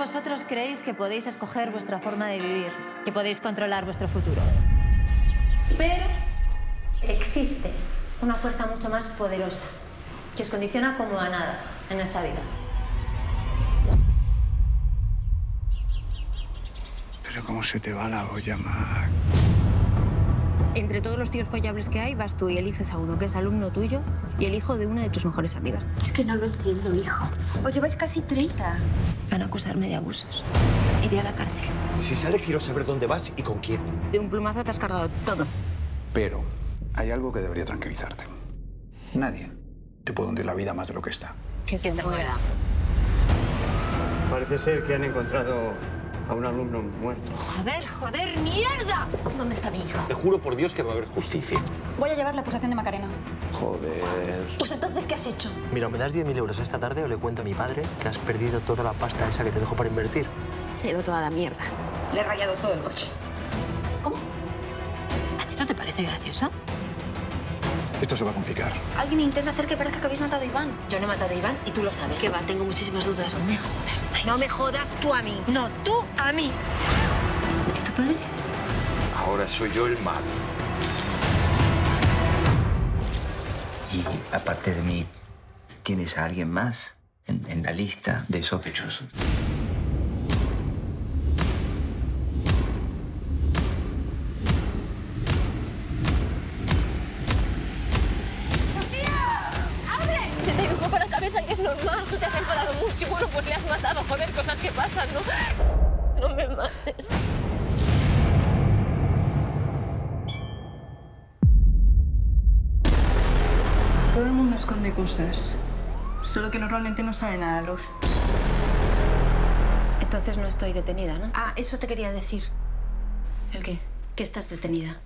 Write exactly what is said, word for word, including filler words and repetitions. vosotros creéis que podéis escoger vuestra forma de vivir, que podéis controlar vuestro futuro. Pero existe una fuerza mucho más poderosa que os condiciona como a nada en esta vida. Pero cómo se te va la olla, Mac. Entre todos los tíos follables que hay, vas tú y eliges a uno que es alumno tuyo y el hijo de una de tus mejores amigas. Es que no lo entiendo, hijo. Os lleváis casi treinta. Van a acusarme de abusos. Iré a la cárcel. Si sale, quiero saber dónde vas y con quién. De un plumazo te has cargado todo. Pero hay algo que debería tranquilizarte. Nadie te puede hundir la vida más de lo que está. Que se muera. Parece ser que han encontrado a un alumno muerto. ¡Joder, joder, mierda! ¿Dónde está mi hijo? Te juro por Dios que va a haber justicia. Voy a llevar la acusación de Macarena. Joder. Pues entonces, ¿qué has hecho? Mira, me das diez mil euros esta tarde o le cuento a mi padre que has perdido toda la pasta esa que te dejo para invertir. Se ha ido toda la mierda. Le he rayado todo el coche. ¿Cómo? ¿A ti no te parece gracioso? Esto se va a complicar. Alguien intenta hacer que parezca que habéis matado a Iván. Yo no he matado a Iván y tú lo sabes. ¿Qué va? Tengo muchísimas dudas. No me jodas, May. No me jodas tú a mí. No, tú a mí. ¿Es tu padre? Ahora soy yo el malo. Y aparte de mí, ¿tienes a alguien más en, en la lista de sospechosos? Normal, te has enfadado mucho y bueno, pues le has matado. Joder, cosas que pasan, ¿no? No me mates. Todo el mundo esconde cosas, solo que normalmente no salen a la luz. Entonces no estoy detenida, ¿no? Ah, eso te quería decir. ¿El qué? Que estás detenida.